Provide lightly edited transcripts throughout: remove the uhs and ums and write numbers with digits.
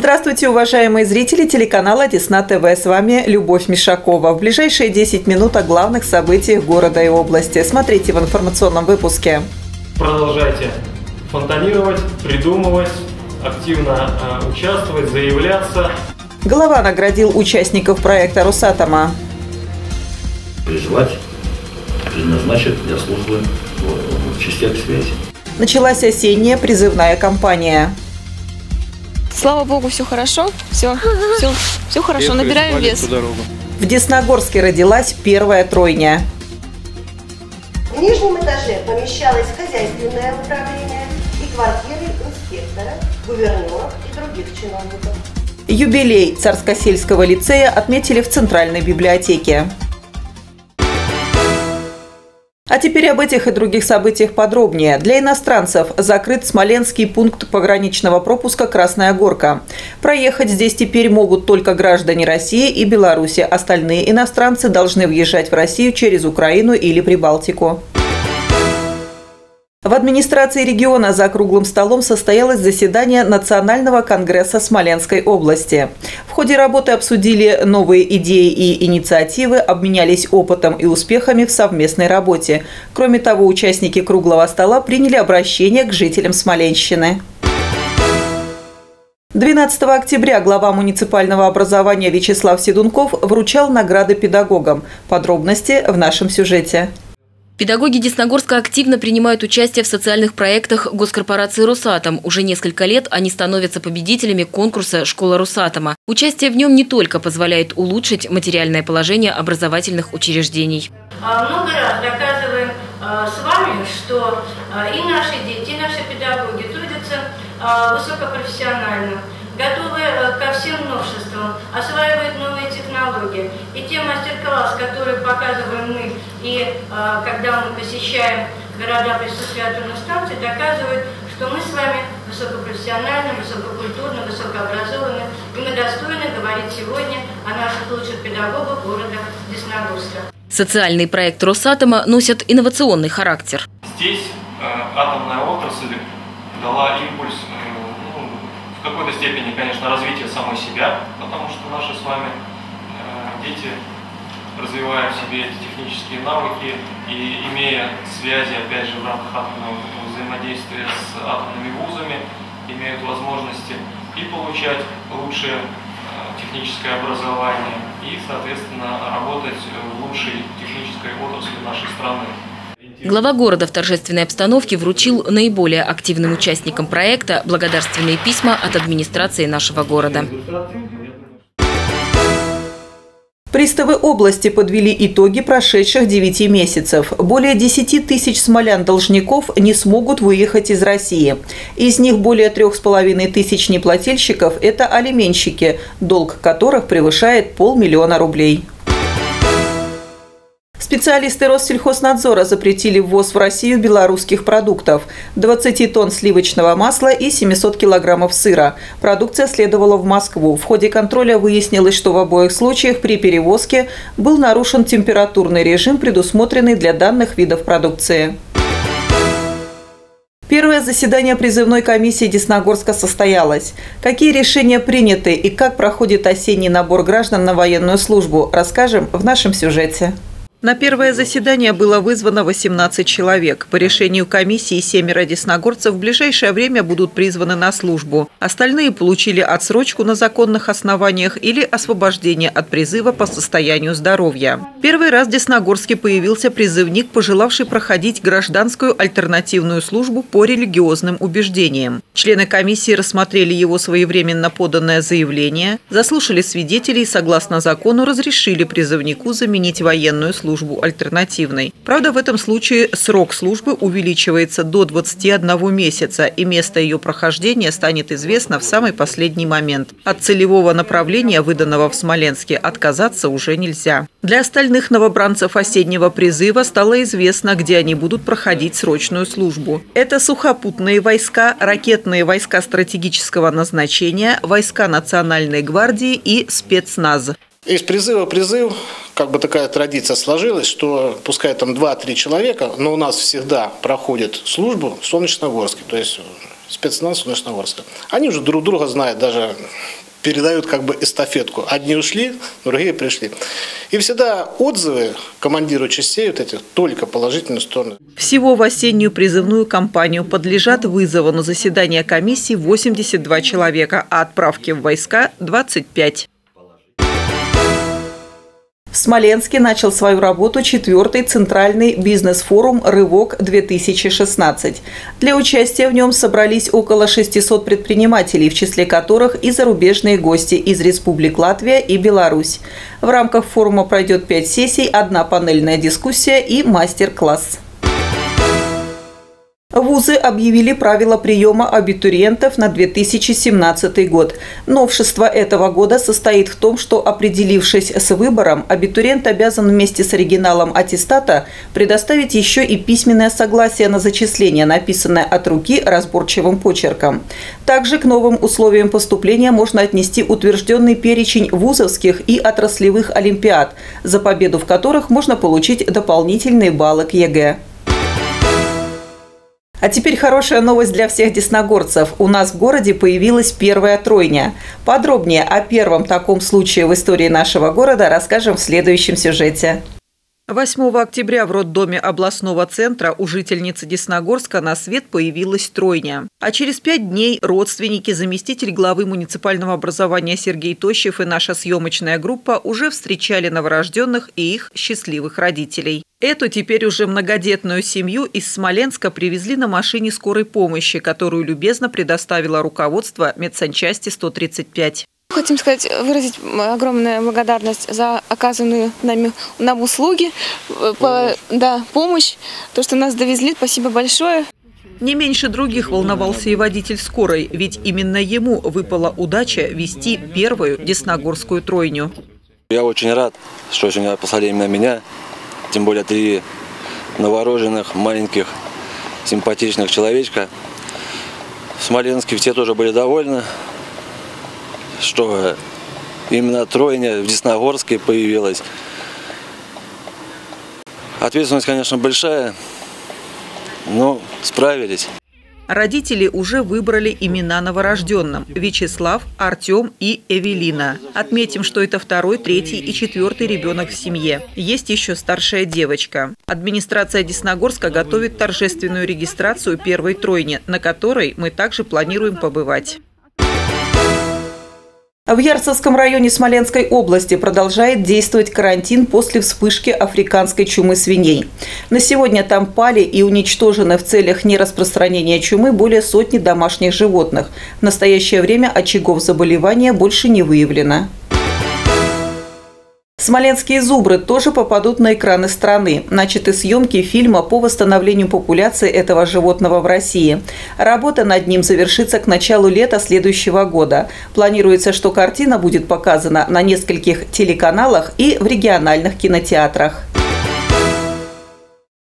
Здравствуйте, уважаемые зрители телеканала Десна ТВ. С вами Любовь Мишакова. В ближайшие 10 минут о главных событиях города и области. Смотрите в информационном выпуске. Продолжайте фонтанировать, придумывать, активно участвовать, заявляться. Глава наградил участников проекта Росатома. Призвать, предназначить для службы в частях связи. Началась осенняя призывная кампания. Слава богу, все хорошо, все хорошо, набираем вес. В Десногорске родилась первая тройня. В нижнем этаже помещалось хозяйственное управление и квартиры инспектора, гувернера и других чиновников. Юбилей Царскосельского лицея отметили в Центральной библиотеке. А теперь об этих и других событиях подробнее. Для иностранцев закрыт смоленский пункт пограничного пропуска «Красная горка». Проехать здесь теперь могут только граждане России и Беларуси. Остальные иностранцы должны въезжать в Россию через Украину или Прибалтику. В администрации региона за круглым столом состоялось заседание Национального конгресса Смоленской области. В ходе работы обсудили новые идеи и инициативы, обменялись опытом и успехами в совместной работе. Кроме того, участники круглого стола приняли обращение к жителям Смоленщины. 12 октября глава муниципального образования Вячеслав Седунков вручал награды педагогам. Подробности в нашем сюжете. Педагоги Десногорска активно принимают участие в социальных проектах госкорпорации «Росатом». Уже несколько лет они становятся победителями конкурса «Школа Росатома». Участие в нем не только позволяет улучшить материальное положение образовательных учреждений. Много раз доказываем с вами, что и наши дети, и наши педагоги трудятся высокопрофессионально, готовы ко всем новшествам, осваивают новые технологии. И те мастер-классы, которые показываем мы, и когда мы посещаем города присутствующих на станции, доказывают, что мы с вами высокопрофессиональны, высококультурны, высокообразованы, и мы достойны говорить сегодня о наших лучших педагогах города Десногорска. Социальный проект Росатома носит инновационный характер. Здесь атомная отрасль дала импульс в какой-то степени, конечно, развитие самой себя, потому что наши с вами дети развивают в себе эти технические навыки и, имея связи, опять же, в рамках атомного взаимодействия с атомными вузами, имеют возможности и получать лучшее техническое образование, и, соответственно, работать в лучшей технической отрасли нашей страны. Глава города в торжественной обстановке вручил наиболее активным участникам проекта благодарственные письма от администрации нашего города. Приставы области подвели итоги прошедших 9 месяцев. Более 10 тысяч смолян-должников не смогут выехать из России. Из них более 3500 неплательщиков – это алименщики, долг которых превышает 500 000 рублей. Специалисты Россельхознадзора запретили ввоз в Россию белорусских продуктов – 20 тонн сливочного масла и 700 килограммов сыра. Продукция следовала в Москву. В ходе контроля выяснилось, что в обоих случаях при перевозке был нарушен температурный режим, предусмотренный для данных видов продукции. Первое заседание призывной комиссии Десногорска состоялось. Какие решения приняты и как проходит осенний набор граждан на военную службу, расскажем в нашем сюжете. На первое заседание было вызвано 18 человек. По решению комиссии 7 десногорцев в ближайшее время будут призваны на службу. Остальные получили отсрочку на законных основаниях или освобождение от призыва по состоянию здоровья. Первый раз в Десногорске появился призывник, пожелавший проходить гражданскую альтернативную службу по религиозным убеждениям. Члены комиссии рассмотрели его своевременно поданное заявление, заслушали свидетелей и согласно закону разрешили призывнику заменить военную службу альтернативной. Правда, в этом случае срок службы увеличивается до 21 месяца, и место ее прохождения станет известно в самый последний момент. От целевого направления, выданного в Смоленске, отказаться уже нельзя. Для остальных новобранцев осеннего призыва стало известно, где они будут проходить срочную службу. Это сухопутные войска, ракетные войска стратегического назначения, войска Национальной гвардии и спецназ. Из призыва призыв, как бы такая традиция сложилась, что пускай там 2-3 человека, но у нас всегда проходит службу в Солнечногорске. То есть спецназ Десногорска. Они уже друг друга знают, даже передают как бы эстафетку. Одни ушли, другие пришли. И всегда отзывы командиру частей вот этих только положительную сторону. Всего в осеннюю призывную кампанию подлежат вызову на заседание комиссии 82 человека, а отправки в войска – 25. В Смоленске начал свою работу 4-й центральный бизнес-форум «Рывок-2016». Для участия в нем собрались около 600 предпринимателей, в числе которых и зарубежные гости из республик Латвия и Беларусь. В рамках форума пройдет 5 сессий, одна панельная дискуссия и мастер-класс. Вузы объявили правила приема абитуриентов на 2017 год. Новшество этого года состоит в том, что, определившись с выбором, абитуриент обязан вместе с оригиналом аттестата предоставить еще и письменное согласие на зачисление, написанное от руки разборчивым почерком. Также к новым условиям поступления можно отнести утвержденный перечень вузовских и отраслевых олимпиад, за победу в которых можно получить дополнительные баллы к ЕГЭ. А теперь хорошая новость для всех десногорцев. У нас в городе появилась первая тройня. Подробнее о первом таком случае в истории нашего города расскажем в следующем сюжете. 8 октября в роддоме областного центра у жительницы Десногорска на свет появилась тройня. А через 5 дней родственники, заместитель главы муниципального образования Сергей Тощев и наша съемочная группа уже встречали новорожденных и их счастливых родителей. Эту теперь уже многодетную семью из Смоленска привезли на машине скорой помощи, которую любезно предоставило руководство медсанчасти 135. Хотим выразить огромную благодарность за оказанную нам услуги, помощь, то, что нас довезли. Спасибо большое. Не меньше других волновался и водитель скорой, ведь именно ему выпала удача вести первую десногорскую тройню. Я очень рад, что сегодня послали именно меня, тем более 3 новорожденных, маленьких, симпатичных человечка. В Смоленске все тоже были довольны, что именно тройня в Десногорске появилась. Ответственность, конечно, большая, но справились. Родители уже выбрали имена новорожденным – Вячеслав, Артем и Эвелина. Отметим, что это 2-й, 3-й и 4-й ребенок в семье. Есть еще старшая девочка. Администрация Десногорска готовит торжественную регистрацию первой тройни, на которой мы также планируем побывать. В Ярцевском районе Смоленской области продолжает действовать карантин после вспышки африканской чумы свиней. На сегодня там пали и уничтожены в целях нераспространения чумы более сотни домашних животных. В настоящее время очагов заболевания больше не выявлено. Смоленские зубры тоже попадут на экраны страны. Начаты съемки фильма по восстановлению популяции этого животного в России. Работа над ним завершится к началу лета следующего года. Планируется, что картина будет показана на нескольких телеканалах и в региональных кинотеатрах.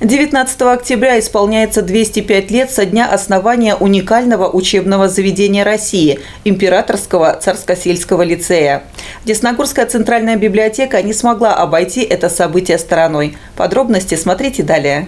19 октября исполняется 205 лет со дня основания уникального учебного заведения России – Императорского Царскосельского лицея. Десногорская центральная библиотека не смогла обойти это событие стороной. Подробности смотрите далее.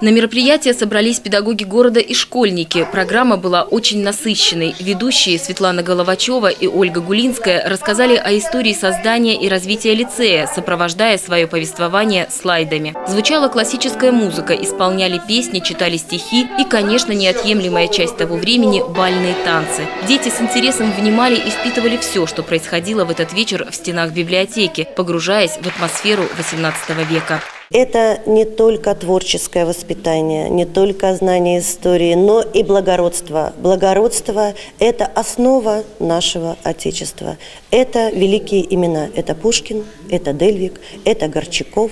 На мероприятие собрались педагоги города и школьники. Программа была очень насыщенной. Ведущие Светлана Головачева и Ольга Гулинская рассказали о истории создания и развития лицея, сопровождая свое повествование слайдами. Звучала классическая музыка, исполняли песни, читали стихи и, конечно, неотъемлемая часть того времени – бальные танцы. Дети с интересом внимали и впитывали все, что происходило в этот вечер в стенах библиотеки, погружаясь в атмосферу XVIII века. Это не только творческое воспитание, не только знание истории, но и благородство. Благородство – это основа нашего Отечества. Это великие имена. Это Пушкин, это Дельвиг, это Горчаков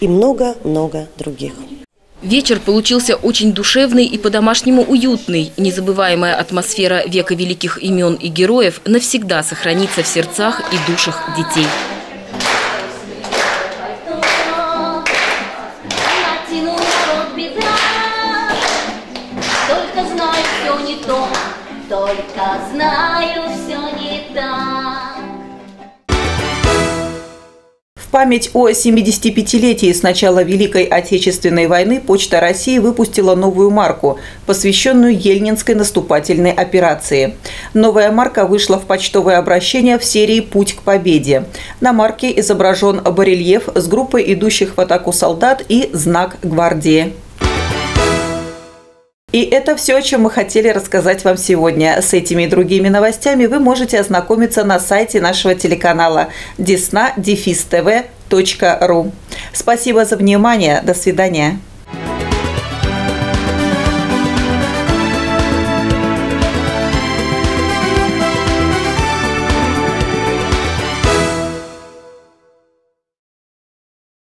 и много-много других. Вечер получился очень душевный и по-домашнему уютный. Незабываемая атмосфера века великих имен и героев навсегда сохранится в сердцах и душах детей. В память о 75-летии с начала Великой Отечественной войны Почта России выпустила новую марку, посвященную Ельнинской наступательной операции. Новая марка вышла в почтовое обращение в серии «Путь к победе». На марке изображен барельеф с группой идущих в атаку солдат и знак гвардии. И это все, о чем мы хотели рассказать вам сегодня. С этими и другими новостями вы можете ознакомиться на сайте нашего телеканала desna-defis-tv.ru. Спасибо за внимание. До свидания.